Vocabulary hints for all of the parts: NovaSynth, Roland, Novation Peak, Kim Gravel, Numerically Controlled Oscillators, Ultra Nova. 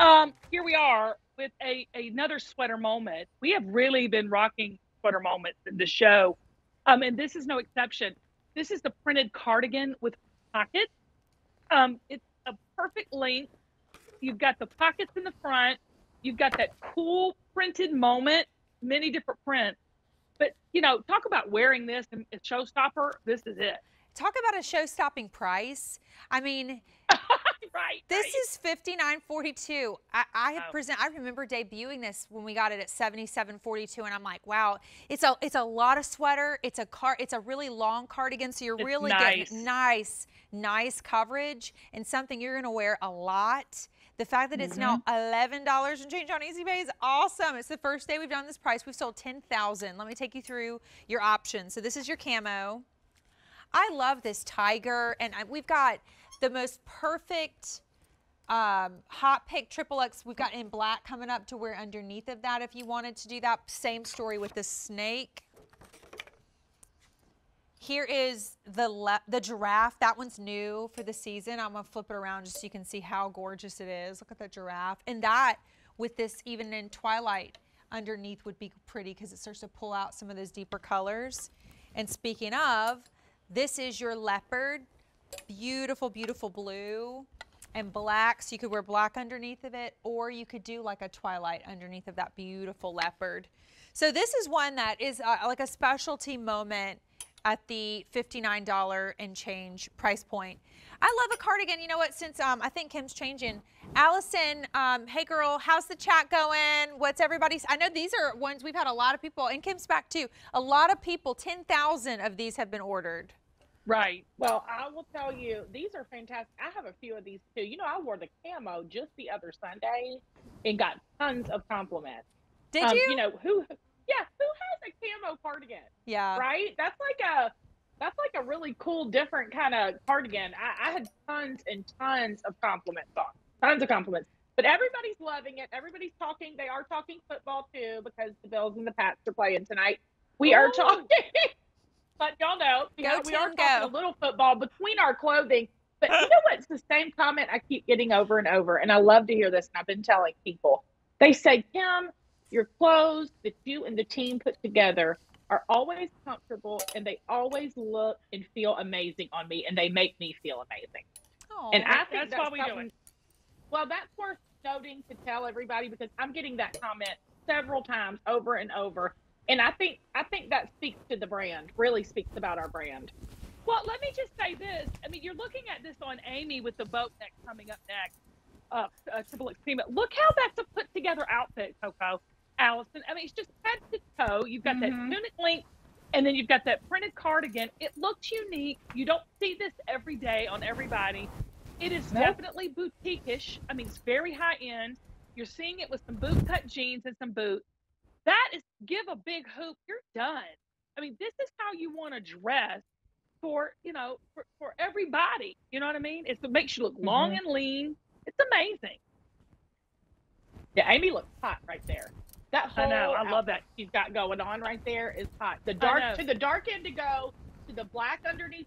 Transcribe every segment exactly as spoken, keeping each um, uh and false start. Um, here we are with a, another sweater moment. We have really been rocking sweater moments in the show. Um, and this is no exception. This is the printed cardigan with pockets. Um, it's a perfect length. You've got the pockets in the front. You've got that cool printed moment, many different prints. But, you know, talk about wearing this and a showstopper. This is it. Talk about a show-stopping price. I mean, right, this right. is fifty-nine forty-two. I, I oh. present. I remember debuting this when we got it at seventy-seven forty-two, and I'm like, wow, it's a it's a lot of sweater. It's a car. It's a really long cardigan, so you're it's really nice. getting nice, nice coverage and something you're going to wear a lot. The fact that it's mm-hmm. now eleven dollars and change on Easy Pay is awesome. It's the first day we've done this price. We've sold ten thousand. Let me take you through your options. So this is your camo. I love this tiger, and I, we've got the most perfect um, hot pick triple X. We've got in black coming up to wear underneath of that if you wanted to do that. Same story with the snake. Here is the the giraffe. That one's new for the season. I'm gonna flip it around just so you can see how gorgeous it is. Look at that giraffe. And that with this, even in twilight, underneath would be pretty because it starts to pull out some of those deeper colors. And speaking of, this is your leopard. Beautiful, beautiful blue and black. So you could wear black underneath of it, or you could do like a twilight underneath of that beautiful leopard. So this is one that is uh, like a specialty moment at the fifty-nine dollars and change price point. I love a cardigan. You know what, since um, I think Kim's changing. Allison, um, hey girl, how's the chat going? What's everybody's? I know these are ones we've had a lot of people, and Kim's back too. A lot of people, ten thousand of these have been ordered. Right. Well, I will tell you, these are fantastic. I have a few of these too. You know, I wore the camo just the other Sunday and got tons of compliments. Did um, you? You know, who... Yeah, who has a camo cardigan? Yeah. Right? That's like a that's like a really cool, different kind of cardigan. I, I had tons and tons of compliments on. Tons of compliments. But everybody's loving it. Everybody's talking. They are talking football too, because the Bills and the Pats are playing tonight. We Ooh. Are talking. But y'all know, you know we are go. talking a little football between our clothing. But you know what? It's the same comment I keep getting over and over. And I love to hear this. And I've been telling people. They say, Kim, your clothes that you and the team put together are always comfortable, and they always look and feel amazing on me, and they make me feel amazing. Oh, and I think that's, that's why we do it. Well, that's worth noting to tell everybody, because I'm getting that comment several times over and over, and I think I think that speaks to the brand, really speaks about our brand. Well, let me just say this. I mean, you're looking at this on Amy with the boat neck coming up next. Uh, uh, triple X team. Look how that's a put together outfit, Coco. Allison, I mean, it's just head to toe. You've got mm-hmm. that tunic length, and then you've got that printed cardigan. It looks unique. You don't see this every day on everybody. It is no. definitely boutique-ish. I mean, it's very high-end. You're seeing it with some boot-cut jeans and some boots. That is, give a big hoop, you're done. I mean, this is how you want to dress for, you know, for, for everybody. You know what I mean? It's, it makes you look mm-hmm. long and lean. It's amazing. Yeah, Amy looks hot right there. That whole I know, I love that she's got going on right there is hot. The dark to the dark indigo to the black underneath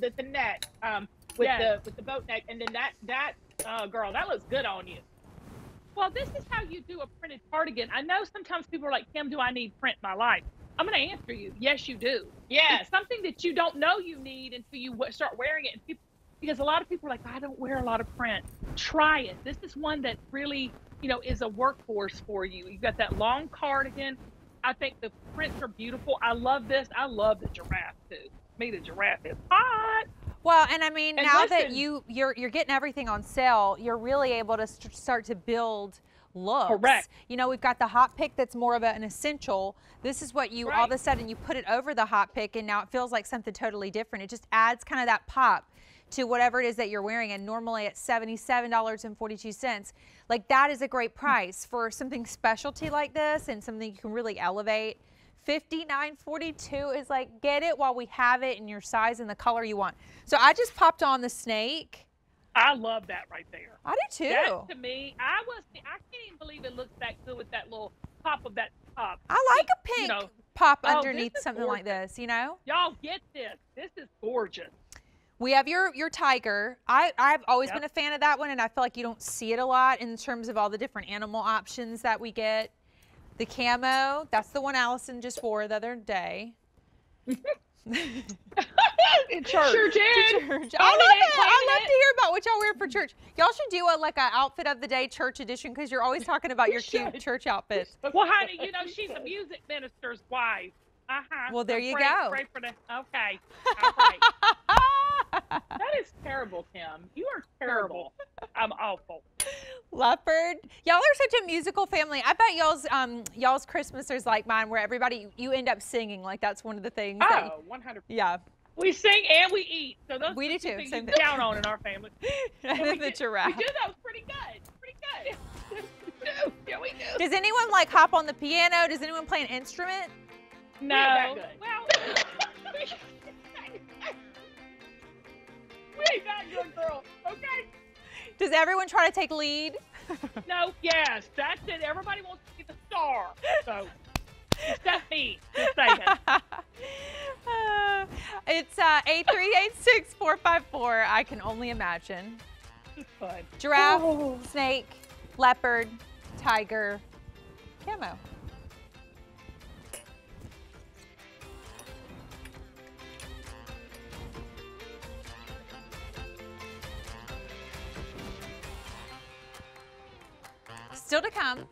the, the neck um, with yes. the with the boat neck, and then that that uh, girl that looks good on you. Well, this is how you do a printed cardigan. I know sometimes people are like, Kim, do I need print in my life? I'm going to answer you. Yes, you do. Yes, it's something that you don't know you need until you start wearing it, and people, because a lot of people are like, I don't wear a lot of print. Try it. This is one that really, you know, is a workhorse for you. You've got that long cardigan. I think the prints are beautiful. I love this. I love the giraffe too. Me, the giraffe is hot. Well, and I mean, and now listen, that you you're you're getting everything on sale, you're really able to st start to build looks. Correct. You know, we've got the hot pick that's more of a, an essential. This is what you right. all of a sudden you put it over the hot pick, and now it feels like something totally different. It just adds kind of that pop to whatever it is that you're wearing, and normally at seventy-seven forty-two, like that is a great price for something specialty like this and something you can really elevate. fifty-nine forty-two is like, get it while we have it in your size and the color you want. So I just popped on the snake. I love that right there. I do too. That to me, I was, I can't even believe it looks that good with that little pop of that top. I like a pink you know, pop underneath oh, something gorgeous. like this, you know? Y'all get this. This is gorgeous. We have your your tiger. I, I've always yep. been a fan of that one, and I feel like you don't see it a lot in terms of all the different animal options that we get. The camo, that's the one Allison just wore the other day. In church. Sure did. Church. I love it. it. I love it. to hear about what y'all wear for church. Y'all should do a like an outfit of the day church edition, because you're always talking about your should. cute church outfits. Well, honey, you know she's a music minister's wife. Uh huh. Well, there so you pray, go. Pray for the, okay. All right. That is terrible, Kim. You are terrible. I'm awful. Leopard. Y'all are such a musical family. I bet y'all's um y'all's Christmas is like mine, where everybody you end up singing. Like that's one of the things. Oh, one hundred percent. Yeah. We sing and we eat. So those we do too. Things you thing. Down on in our family. And we, the did, giraffe. we do those pretty good. Pretty good. no, yeah, we do. Does anyone like hop on the piano? Does anyone play an instrument? No. That good. Well. We're not good, girl. Okay. Does everyone try to take lead? No. Yes, that's it. Everybody wants to get the star. So that's me. Just saying. uh, it's uh, eight three eight six four five four. I can only imagine. Fun. Giraffe, oh. snake, leopard, tiger, camo. Still to come.